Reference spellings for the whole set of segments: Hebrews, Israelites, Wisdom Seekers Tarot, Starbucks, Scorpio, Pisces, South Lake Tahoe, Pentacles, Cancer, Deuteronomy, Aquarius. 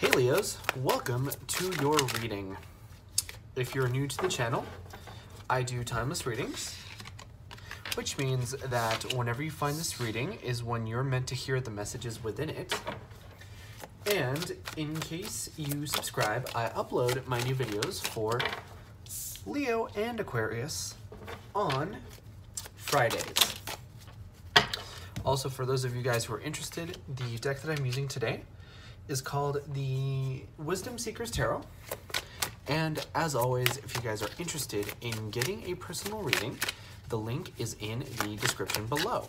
Hey Leos, welcome to your reading. If you're new to the channel, I do timeless readings, which means that whenever you find this reading is when you're meant to hear the messages within it. And in case you subscribe, I upload my new videos for Leo and Aquarius on Fridays. Also, for those of you guys who are interested, the deck that I'm using today is called the Wisdom Seekers Tarot. And as always, if you guys are interested in getting a personal reading, the link is in the description below.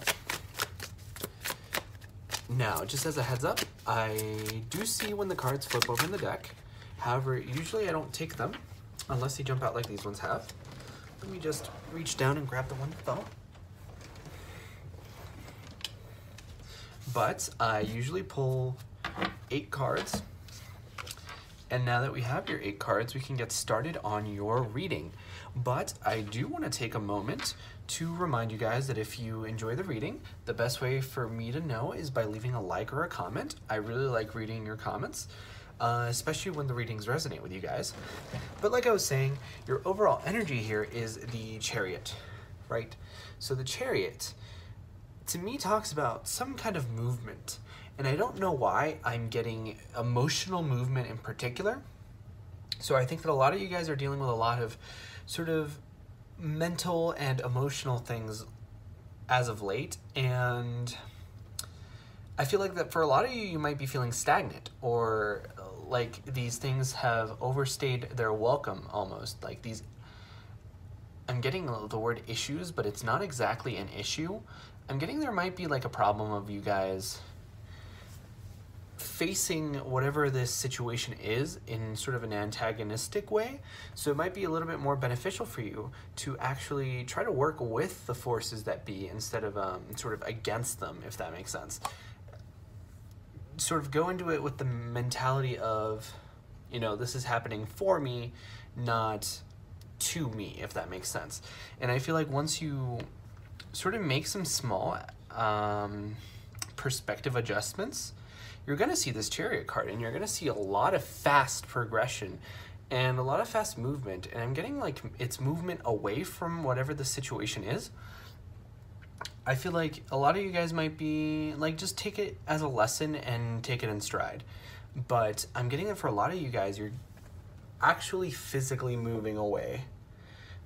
Now, just as a heads up, I do see when the cards flip over in the deck. However, usually I don't take them unless they jump out like these ones have. Let me just reach down and grab the one that fell. But I usually pull 8 cards. And now that we have your 8 cards, we can get started on your reading. But I do want to take a moment to remind you guys that if you enjoy the reading, the best way for me to know is by leaving a like or a comment. I really like reading your comments, especially when the readings resonate with you guys. But like I was saying, your overall energy here is the Chariot, right? So the Chariot, to me, talks about some kind of movement. And I don't know why I'm getting emotional movement in particular. So I think that a lot of you guys are dealing with a lot of sort of mental and emotional things as of late. And I feel like that for a lot of you, you might be feeling stagnant or like these things have overstayed their welcome almost. Like these, I'm getting the word issues, but it's not exactly an issue. I'm getting there might be like a problem of you guys facing whatever this situation is in sort of an antagonistic way. So it might be a little bit more beneficial for you to actually try to work with the forces that be instead of sort of against them, if that makes sense. Sort of go into it with the mentality of, you know, this is happening for me, not to me, if that makes sense. And I feel like once you sort of make some small perspective adjustments, you're going to see this Chariot card, and you're going to see a lot of fast progression and a lot of fast movement. And I'm getting like it's movement away from whatever the situation is. I feel like a lot of you guys might be like, just take it as a lesson and take it in stride. But I'm getting it for a lot of you guys, you're actually physically moving away,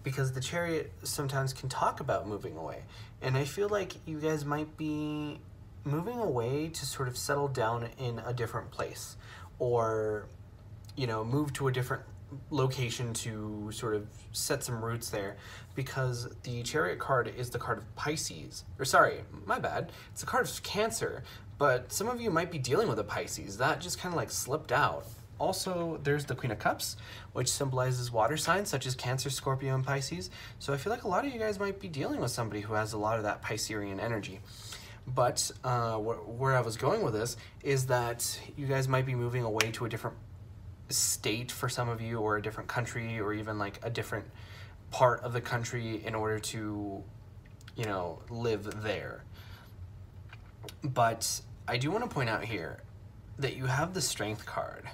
because the Chariot sometimes can talk about moving away. And I feel like you guys might be moving away to sort of settle down in a different place, or, you know, move to a different location to sort of set some roots there, because the Chariot card is the card of Pisces, or sorry, my bad, it's the card of Cancer, but some of you might be dealing with a Pisces. That just kind of like slipped out. Also, there's the Queen of Cups, which symbolizes water signs such as Cancer, Scorpio, and Pisces. So I feel like a lot of you guys might be dealing with somebody who has a lot of that Piscean energy. But where I was going with this is that you guys might be moving away to a different state for some of you, or a different country, or even like a different part of the country in order to, you know, live there. But I do want to point out here that you have the Strength card.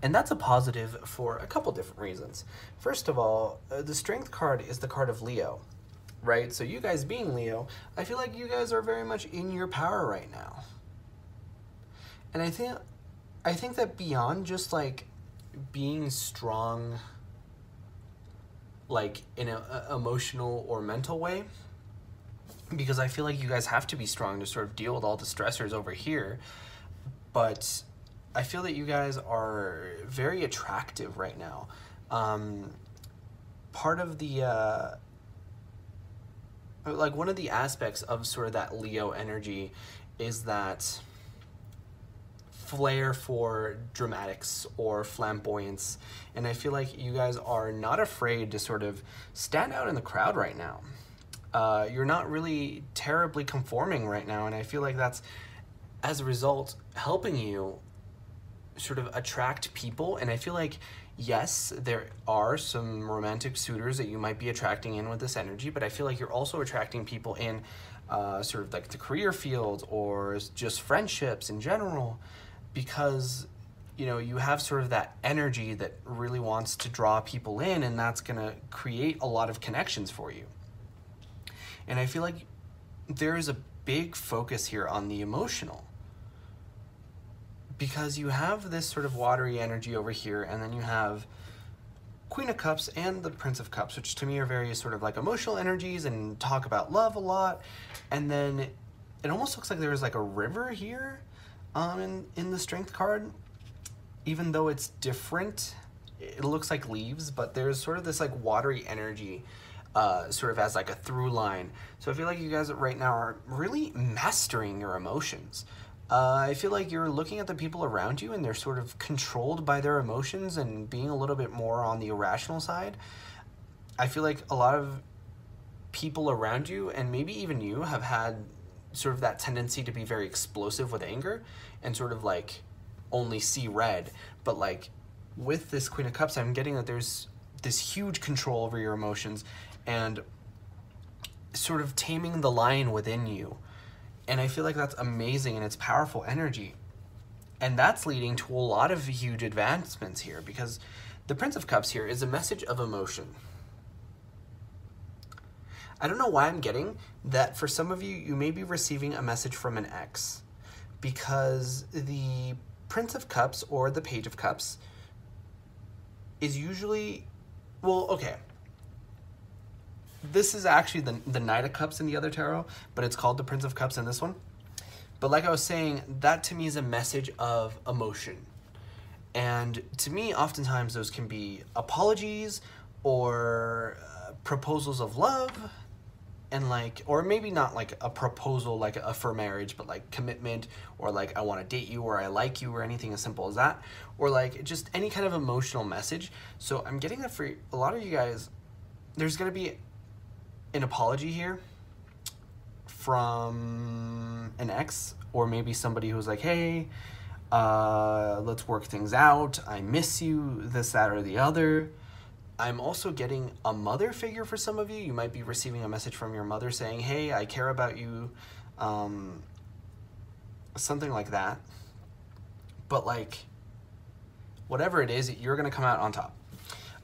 And that's a positive for a couple different reasons. First of all, the Strength card is the card of Leo. Right? So you guys being Leo, I feel like you guys are very much in your power right now. And I think that beyond just like being strong, like in an emotional or mental way, because I feel like you guys have to be strong to sort of deal with all the stressors over here. But I feel that you guys are very attractive right now. Part of the, like one of the aspects of sort of that Leo energy is that flair for dramatics or flamboyance. And I feel like you guys are not afraid to sort of stand out in the crowd right now. You're not really terribly conforming right now. And I feel like that's, as a result, helping you sort of attract people. And I feel like, yes, there are some romantic suitors that you might be attracting in with this energy, but I feel like you're also attracting people in sort of like the career field or just friendships in general, because you know, you have sort of that energy that really wants to draw people in, and that's going to create a lot of connections for you. And I feel like there is a big focus here on the emotional, because you have this sort of watery energy over here, and then you have Queen of Cups and the Prince of Cups, which to me are very sort of like emotional energies and talk about love a lot. And then it almost looks like there's like a river here in the Strength card, even though it's different. It looks like leaves, but there's sort of this like watery energy sort of as like a through line. So I feel like you guys right now are really mastering your emotions. I feel like you're looking at the people around you and they're sort of controlled by their emotions and being a little bit more on the irrational side. I feel like a lot of people around you, and maybe even you, have had sort of that tendency to be very explosive with anger and sort of like only see red. But like with this Queen of Cups, I'm getting that there's this huge control over your emotions and sort of taming the lion within you. And I feel like that's amazing, and it's powerful energy. And that's leading to a lot of huge advancements here, because the Prince of Cups here is a message of emotion. I don't know why I'm getting that for some of you, you may be receiving a message from an ex, because the Prince of Cups or the Page of Cups is usually, well, okay. This is actually the Knight of Cups in the other tarot, but it's called the Prince of Cups in this one. But like I was saying, that to me is a message of emotion. And to me, oftentimes those can be apologies or proposals of love, and like, or maybe not like a proposal like a for marriage, but like commitment, or like I want to date you, or I like you, or anything as simple as that, or like just any kind of emotional message. So I'm getting that for a lot of you guys, there's going to be an apology here from an ex, or maybe somebody who's like, hey, let's work things out, I miss you, this, that, or the other. I'm also getting a mother figure for some of you. You might be receiving a message from your mother saying, hey, I care about you, something like that. But like, whatever it is, you're gonna come out on top.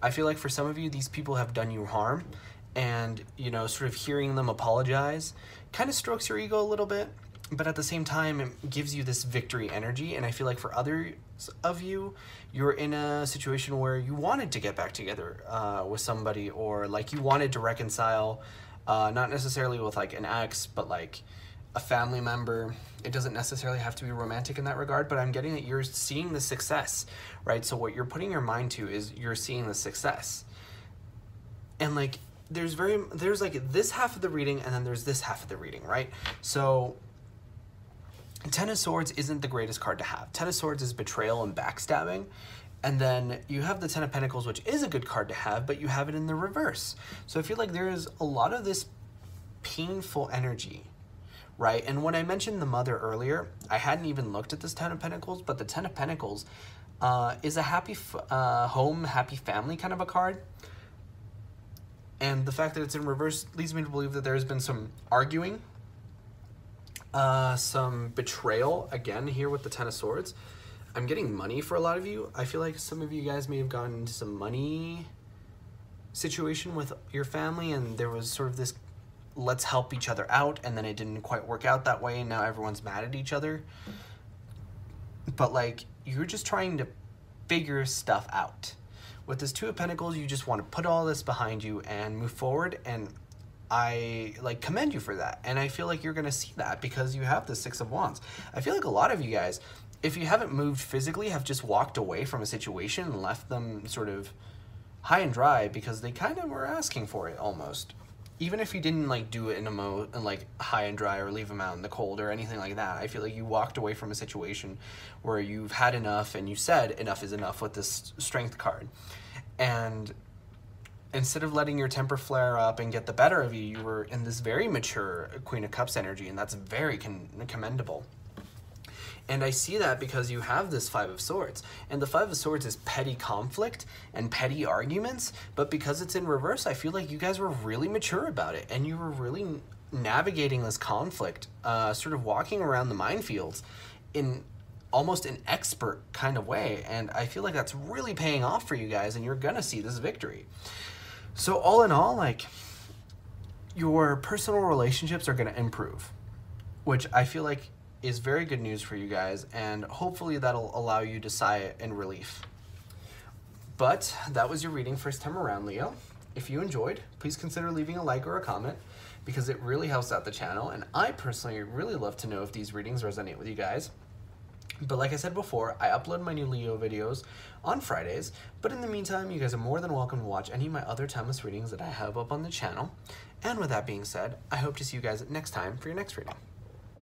I feel like for some of you, these people have done you harm, and, you know, sort of hearing them apologize kind of strokes your ego a little bit, but at the same time, it gives you this victory energy. And I feel like for others of you, you're in a situation where you wanted to get back together with somebody, or like you wanted to reconcile, not necessarily with like an ex, but like a family member. It doesn't necessarily have to be romantic in that regard, but I'm getting that you're seeing the success, right? So what you're putting your mind to is you're seeing the success. And like, there's like this half of the reading, and then there's this half of the reading, right? So Ten of Swords isn't the greatest card to have. Ten of Swords is betrayal and backstabbing. And then you have the Ten of Pentacles, which is a good card to have, but you have it in the reverse. So I feel like there is a lot of this painful energy, right? And when I mentioned the mother earlier, I hadn't even looked at this Ten of Pentacles, but the Ten of Pentacles is a happy home, happy family kind of a card. And the fact that it's in reverse leads me to believe that there's been some arguing, some betrayal, again, here with the Ten of Swords. I'm getting money for a lot of you. I feel like some of you guys may have gotten into some money situation with your family, and there was sort of this, let's help each other out, and then it didn't quite work out that way, and now everyone's mad at each other. But, like, you're just trying to figure stuff out. With this Two of Pentacles, you just want to put all this behind you and move forward, and I like commend you for that. And I feel like you're going to see that because you have the Six of Wands. I feel like a lot of you guys, if you haven't moved physically, have just walked away from a situation and left them sort of high and dry because they kind of were asking for it almost. Even if you didn't like do it in a mode and like high and dry or leave them out in the cold or anything like that, I feel like you walked away from a situation where you've had enough and you said enough is enough with this Strength card. And instead of letting your temper flare up and get the better of you, you were in this very mature Queen of Cups energy, and that's very commendable. And I see that because you have this Five of Swords. And the Five of Swords is petty conflict and petty arguments, but because it's in reverse, I feel like you guys were really mature about it, and you were really navigating this conflict, sort of walking around the minefields in almost an expert kind of way, and I feel like that's really paying off for you guys, and you're gonna see this victory. So all in all, like, your personal relationships are gonna improve, which I feel like is very good news for you guys, and hopefully that'll allow you to sigh in relief. But that was your reading first time around, Leo. If you enjoyed, please consider leaving a like or a comment, because it really helps out the channel, and I personally really love to know if these readings resonate with you guys. But like I said before, I upload my new Leo videos on Fridays, but in the meantime, you guys are more than welcome to watch any of my other timeless readings that I have up on the channel. And with that being said, I hope to see you guys next time for your next reading.